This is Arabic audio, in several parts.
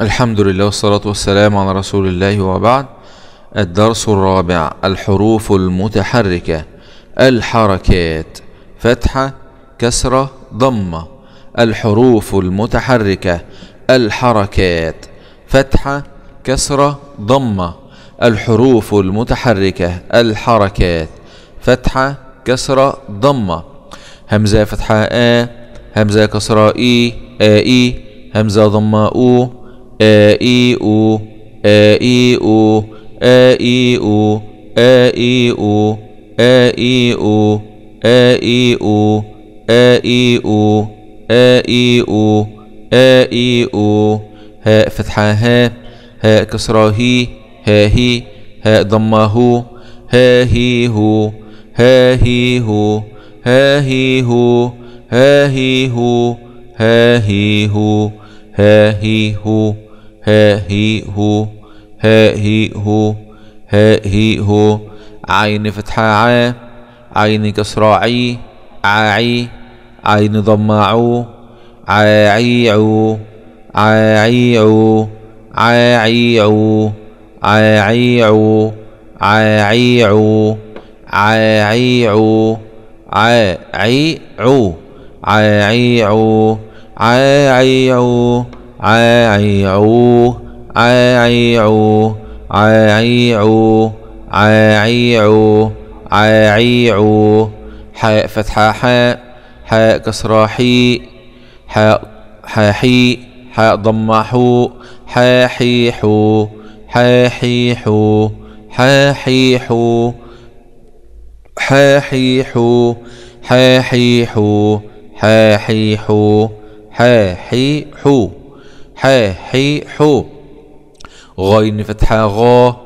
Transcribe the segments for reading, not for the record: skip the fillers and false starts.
الحمد لله والصلاة والسلام على رسول الله وبعد. الدرس الرابع: الحروف المتحركة. الحركات: فتحة، كسرة، ضمة. الحروف المتحركة. الحركات: فتحة، كسرة، ضمة. الحروف المتحركة. الحركات: فتحة، كسرة، ضمة. همزة فتحة آ، همزة كسرة إي، آئي، همزة ضمة أو، آئي أو، آئي أو، آئي أو، آئي أو، آئي أو، آئي أو، آئي أو، آئي أو، آئي أو. هاء فتحة ها، هاء كسرة هي، هاهي، هاء ضمة هو، هاهي هو، هاهي هو، هاهي هو، هاهي هو، هاهي هو، هاهي هو، هاهي هو، هاهي هو، هاهي هو. عين فتحة ع، عين كسرة عي، عاعي، عين ضمة عو، عاعيعو، عاعيعو، عاعيعو، عاعيعو، عاعيعو، عاعيعو، عاعيعو، عاعيعو، عاعيعو، عاعيعو، عاعيعو، عاعيعو، عاعيعو، عاعيعو. حاء فتحة حاء، حاء كسرة حي، حاء حاحي، حاء ضمة حو، حاحيحو، حاحيحو، حاحيحو، حاحيحو، حاحيحو، حاحيحو، حاحيحو، حاحيحو. غين فتحة غا،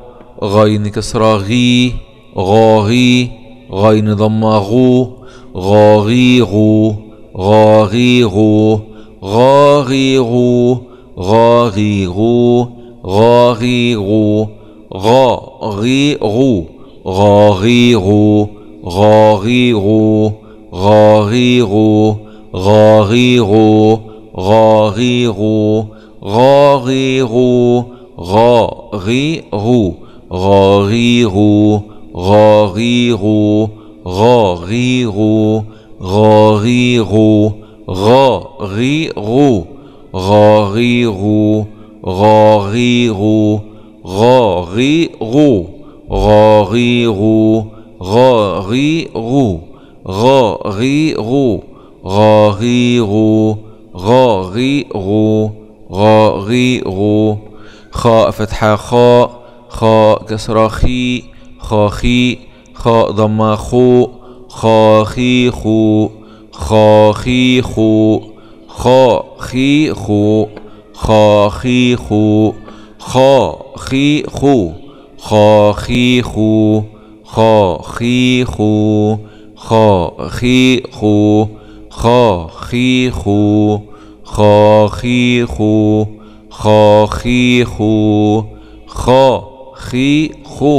غين كسرة غي، غاغي، غين ضمة غو، غاغيغو، غاغيغو، غاغيغو، غاغيغو، غاغيغو، غاغيغو، غاغيغو، غاغيغو، غاغيغو، غاغيغو، غاغيغو، غاغيغو، غاغيغو، غاغيغو، غاغيغو، غاغيغو، غاغيغو، غاغيغو، غاغيغو، غاغيغو، غاغيغو، غاغيغو، غاغيغو، غاغيغو، غاغيغو، غاغيغو، غاغيغو. خاء فتحة خاء، خاء كسرة خي، خاخي، خاء ضمة خو، خاخيخو، خاخيخو، خاخيخو، خاخيخو، خاخيخو، خاخيخو، خاخيخو، خاخيخو، خاخيخو، خاخيخو، خاخيخو، خاخيخو،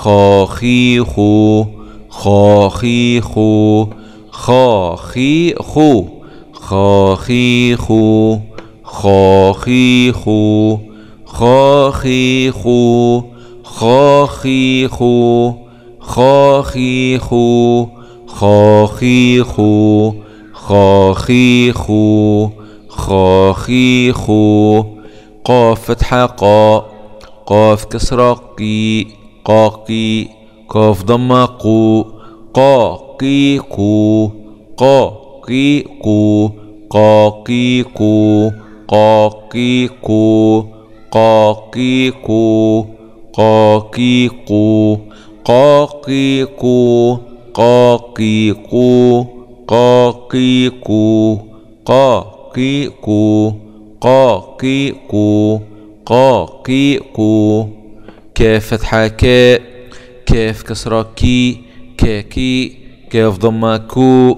خاخيخو، خاخيخو، خاخيخو، خاخيخو، خاخيخو، خاخيخو، خاخيخو، خاخيخو، خاخيخو، خاخيخو، خاخيخو. قاف فتحة قا، قاف كسرة قي، قاقي، قاف ضمة قو، قاقيقو، قاقيقو، قاقيقو، قاقيقو، قاقيقو، قاقيقو، قاقيقو، قاقيقو، قاقيقو، قاقيقو، قاقيقو، قاقيقو. كاف فتحة كاء، كاف كسرة كي، كاكي، كاف ضمة كو،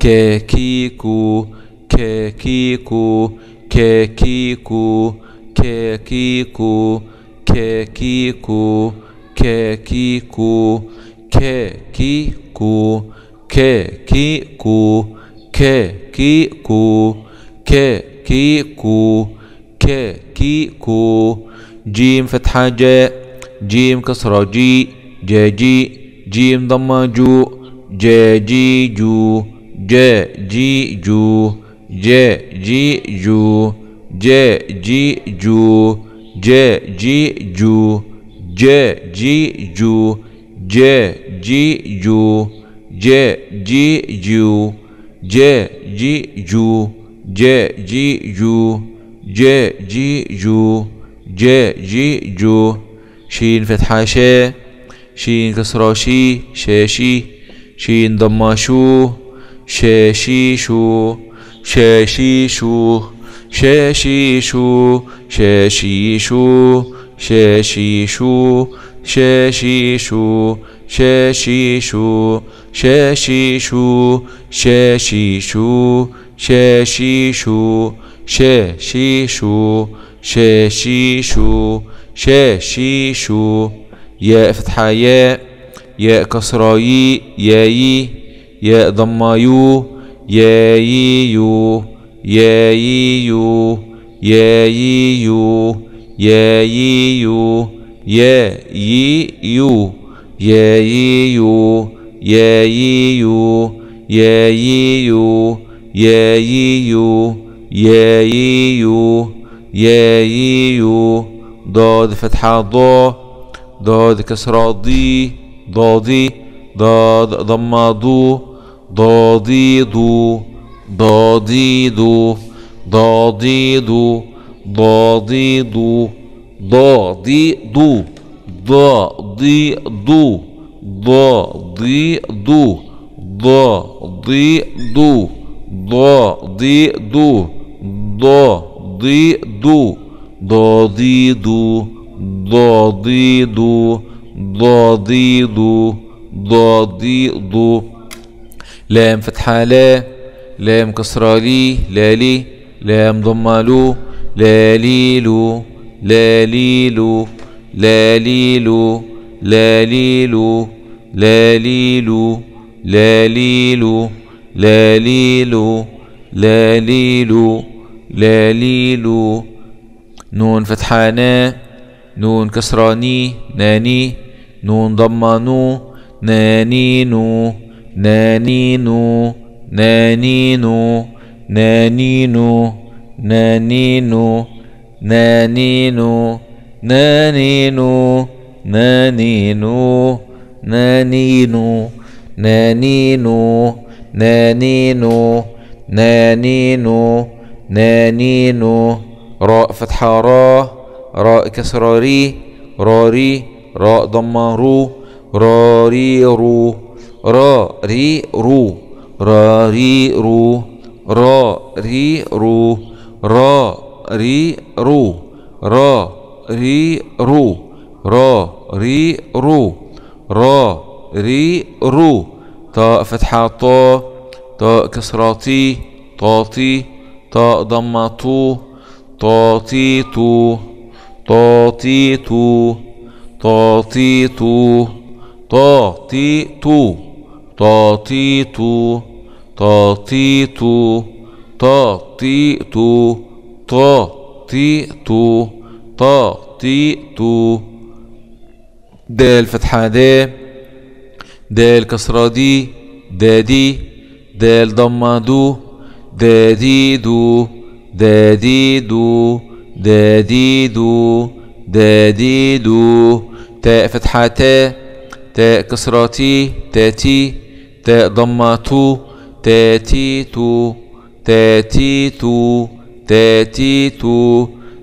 كاكيكو، كاكيكو، كاكيكو، كاكيكو، كاكيكو، كاكيكو، كاكيكو، كاكيكو، كاكيكو، كاكيكو، كي كو، جيم فتحة جاء، جيم كسرة جي، جا جي، جيم ضمة جو، جا جي جو، جا جي جو، جا جي جو، جا جي جو، جا جي جو، جا جي جو، جا جي جو، جا جي جو، جا جي جو، جا جي جو، جا جي جو، جا جي جو. شين فتحة شا، شين كسرة شي، شاشي، شين ضمة شو، شاشي شو، شاشي شو، شاشي شو، شاشي شو، شاشي شو، شاشي شو، شاشي شو، شاشي شو، شاشي شو، شاشي شو، شاشي شو، شاشي شو، شاشي شو. ياء فتحة ياء، ياء كسرة يي، ياي، ياء ضمة يو، ياي يو، ياي يو، ياي يو، ياي يو، ياي يو، ياي يو، ياي يو، ياي يو، ياي يو، ياي يو، ياي يو. ضاد فتحة ضا، ضاد كسرة ضي، ضادي، ضاد ضمة ضو، ضادي ضو، ضادي ضو، ضادي ضو، ضادي ضو، ضادي ضو، ضادي ضو، ضادي ضو، ضادي ضو، ضادي ضو، ضادي ضو، ضادي ضو، ضادي ضو، ضادي ضو، ضادي ضو. لام فتحة لا، لام كسرة لي، لالي، لام ضمة لو، لاليلو، لاليلو، لاليلو، لاليلو، لاليلو، لاليلو، لاليلو، لاليلو، لاليلو. نون فتحة نا، نون كسرة ني، ناني، نون ضمة نو، نانينو، نانينو، نانينو، نانينو، نانينو، نانينو، نانينو، نانينو، نانينو، نانينو، نانينو، نانينو، نانينو. راء فتحة را، راء كسرة ري، راري، راء ضمة رو، راري رو، راري رو، راري رو، راري رو، راري رو، راري رو، راري رو، راري رو. تاء فتحة طا، تاء كسرة تي، طاطي، تاء ضمة طو، طاطي تو، طاطي تو، طاطي تو، طاطي تو، طاطي تو، طاطي تو، طاطي تو، طاطي تو، طاطي تو. دال فتحة دا، دال كسرة دي، دادي، دال ضمة دو، دادي دو، دادي دو، دادي دو، دادي دو. تاء فتحة تا، تاء كسرة تي، تاتي، تاء ضمة تو، تاتي تو، تاتي تو، تاتي تو.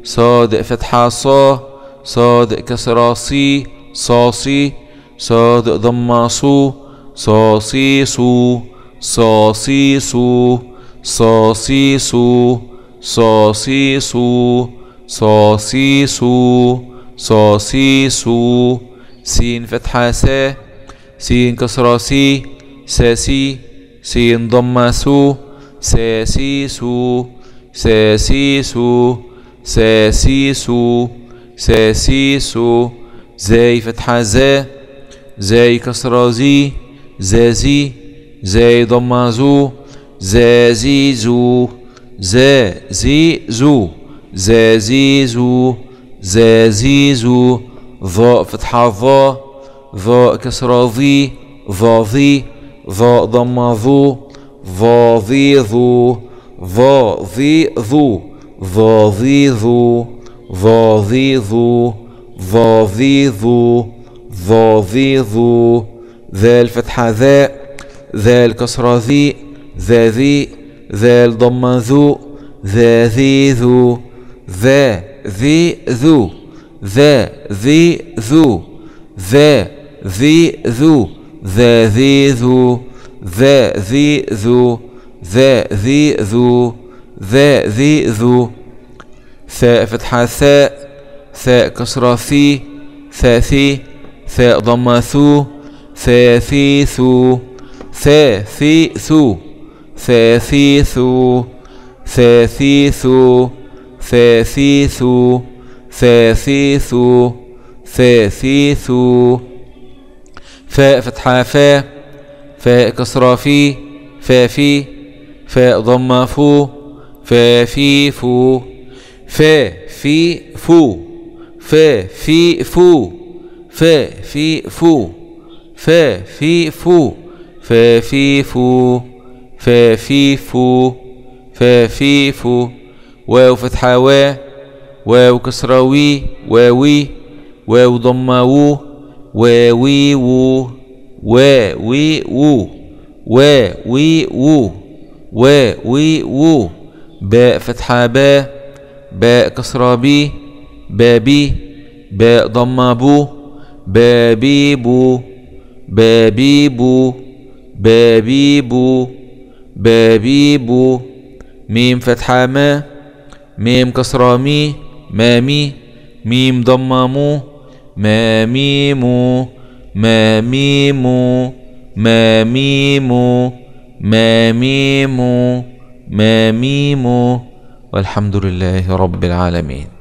صاد فتحة صا، صاد كسرة صي، صاصي، صاد ضمة صو، صاصي صو، صاصي صو، صاصي صو، صاصي صو، صاصي صو، صاصي صو. سين فتحة سا، سين كسرة سي، ساسي، سين ضمة سو، ساسي سو، ساسي سو، ساسي سو، ساسي سو. زاي فتحة زا، زاي كسرة زي، زازي، زاي ضمة زو، زازي زو، زازي زو، زازيزو زازيزو، ظاء فتحة ظا، ظاء كسرة ظي، ظا ظي، ظاء ضمة ظو، ظا ظي ظو، ظا ظي ظو، ظا ظي ظو، ظا ظي ظو، ظا ظي ظو، ظا ظي ظو، ذال فتحة ذاء، ذال كسرة ذي، ذا ذي، ذال ضمة ذو، ذا ذي ذو، ذا ذي ذو، ذا ذي ذو، ذا ذي ذو، ذا ذي ذو، ذا ذي ذو، ذا ذي ذو، ذا ذي ذو. ثاء فتحة ثاء، ثاء كسرة ثي، ثا ثي، ثاء ضمة ثو، ثا ثي ثو، ثا ثي ثو، ثا ثي ثو، ثا ثي ثو، ثا ثي ثو، ثا ثي ثو، ثا ثي ثو. فاء فتحة فا، فاء كسرة في، فا في، فاء ضمة فو، فا في فو، فا في فو، فا في فو، فا في فو، فا في فو، فا في فو، فا في فو، فا في فو. واو فتحة وا، واو كسرة وي، واوي، واو ضمة وو، واوي وو، واوي وو، واوي وو، واوي وو. باء فتحة با، باء كسرة بي، بابي، باء ضمة بو، بابي بو، بابي بو، بابي بو، بابي بو. ميم فتحة ما، ميم كسرة مي، مامي، ميم ضمة مو، ماميمو، ماميمو، ماميمو، ماميمو، ماميمو. والحمد لله رب العالمين.